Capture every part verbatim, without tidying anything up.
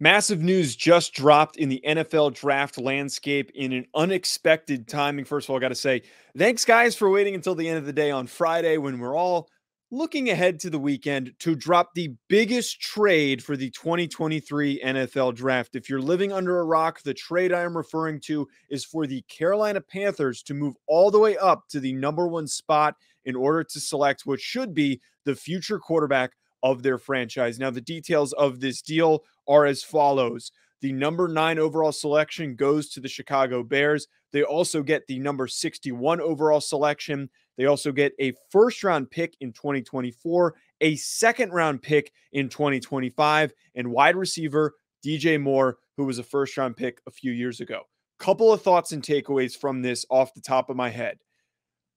Massive news just dropped in the N F L draft landscape in an unexpected timing. First of all, I got to say thanks, guys, for waiting until the end of the day on Friday when we're all looking ahead to the weekend to drop the biggest trade for the twenty twenty-three N F L draft. If you're living under a rock, the trade I am referring to is for the Carolina Panthers to move all the way up to the number one spot in order to select what should be the future quarterback of their franchise. Now, the details of this deal are as follows. The number nine overall selection goes to the Chicago Bears. They also get the number sixty-one overall selection. They also get a first round pick in twenty twenty-four, a second round pick in twenty twenty-five, and wide receiver D J Moore, who was a first round pick a few years ago. Couple of thoughts and takeaways from this off the top of my head.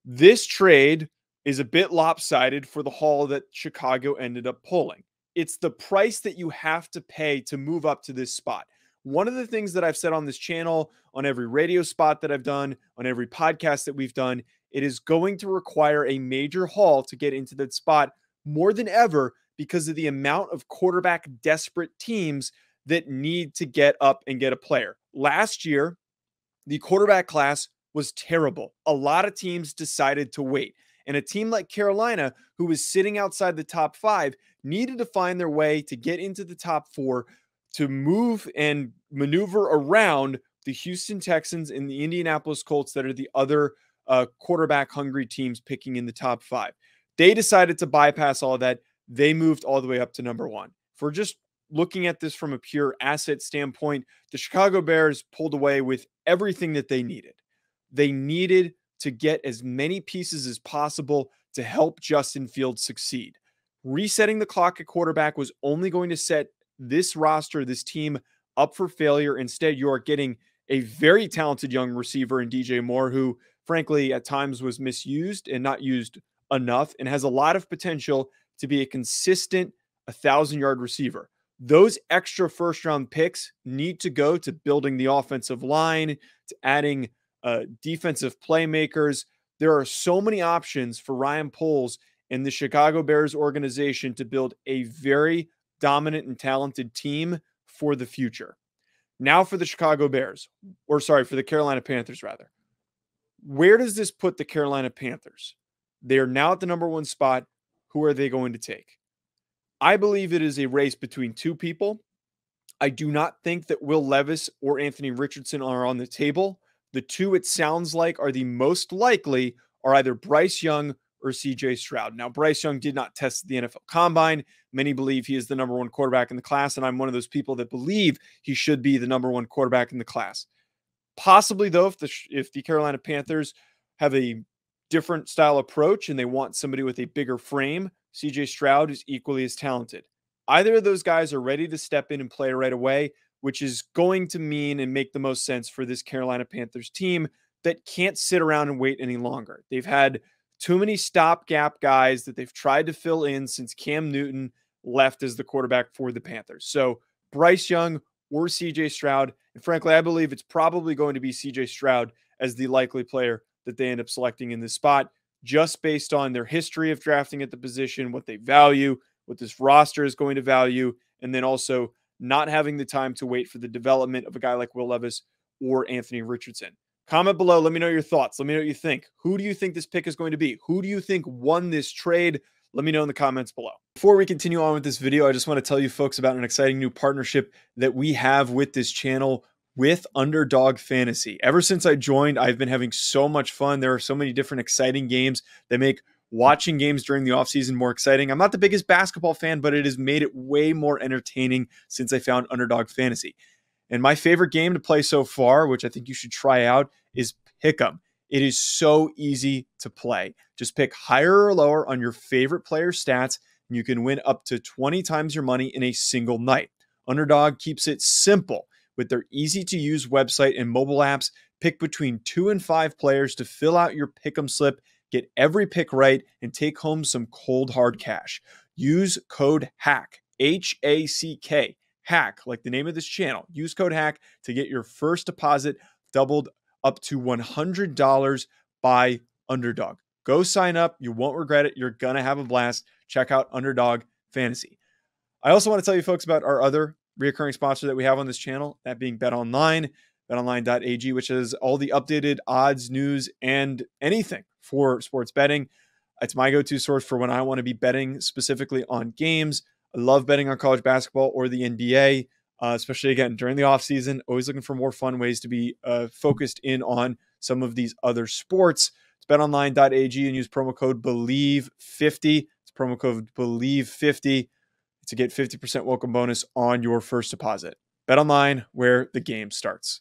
This trade is a bit lopsided for the haul that Chicago ended up pulling. It's the price that you have to pay to move up to this spot. One of the things that I've said on this channel, on every radio spot that I've done, on every podcast that we've done, it is going to require a major haul to get into that spot more than ever because of the amount of quarterback desperate teams that need to get up and get a player. Last year, the quarterback class was terrible. A lot of teams decided to wait. And a team like Carolina, who was sitting outside the top five, needed to find their way to get into the top four to move and maneuver around the Houston Texans and the Indianapolis Colts that are the other uh, quarterback-hungry teams picking in the top five. They decided to bypass all of that. They moved all the way up to number one. If we're just looking at this from a pure asset standpoint, the Chicago Bears pulled away with everything that they needed. They needed to get as many pieces as possible to help Justin Fields succeed. Resetting the clock at quarterback was only going to set this roster, this team, up for failure. Instead, you are getting a very talented young receiver in D J Moore, who, frankly, at times was misused and not used enough and has a lot of potential to be a consistent one thousand yard receiver. Those extra first-round picks need to go to building the offensive line, to adding Uh, defensive playmakers. There are so many options for Ryan Poles and the Chicago Bears organization to build a very dominant and talented team for the future. Now for the Chicago Bears, or sorry, for the Carolina Panthers rather. Where does this put the Carolina Panthers? They are now at the number one spot. Who are they going to take? I believe it is a race between two people. I do not think that Will Levis or Anthony Richardson are on the table. The two, it sounds like, are the most likely are either Bryce Young or C J. Stroud. Now, Bryce Young did not test the N F L Combine. Many believe he is the number one quarterback in the class, and I'm one of those people that believe he should be the number one quarterback in the class. Possibly, though, if the, if the Carolina Panthers have a different style approach and they want somebody with a bigger frame, C J. Stroud is equally as talented. Either of those guys are ready to step in and play right away, which is going to mean and make the most sense for this Carolina Panthers team that can't sit around and wait any longer. They've had too many stopgap guys that they've tried to fill in since Cam Newton left as the quarterback for the Panthers. So Bryce Young or C J. Stroud, and frankly, I believe it's probably going to be C J. Stroud as the likely player that they end up selecting in this spot, just based on their history of drafting at the position, what they value, what this roster is going to value, and then also not having the time to wait for the development of a guy like Will Levis or Anthony Richardson. Comment below. Let me know your thoughts. Let me know what you think. Who do you think this pick is going to be? Who do you think won this trade? Let me know in the comments below. Before we continue on with this video, I just want to tell you folks about an exciting new partnership that we have with this channel with Underdog Fantasy. Ever since I joined, I've been having so much fun. There are so many different exciting games that make watching games during the offseason more exciting. I'm not the biggest basketball fan, but it has made it way more entertaining since I found Underdog Fantasy. And my favorite game to play so far, which I think you should try out, is Pick'em. It is so easy to play. Just pick higher or lower on your favorite player stats, and you can win up to twenty times your money in a single night. Underdog keeps it simple with their easy-to-use website and mobile apps. Pick between two and five players to fill out your Pick'em slip, get every pick right, and take home some cold, hard cash. Use code HACK, H A C K, HACK, like the name of this channel. Use code HACK to get your first deposit doubled up to one hundred dollars by Underdog. Go sign up. You won't regret it. You're going to have a blast. Check out Underdog Fantasy. I also want to tell you folks about our other reoccurring sponsor that we have on this channel, that being BetOnline, betonline.ag, which has all the updated odds, news, and anything for sports betting. It's my go-to source for when I want to be betting specifically on games. I love betting on college basketball or the N B A, uh, especially, again, during the offseason. Always looking for more fun ways to be uh, focused in on some of these other sports. It's betonline.ag and use promo code believe fifty. It's promo code believe fifty to get fifty percent welcome bonus on your first deposit. BetOnline, where the game starts.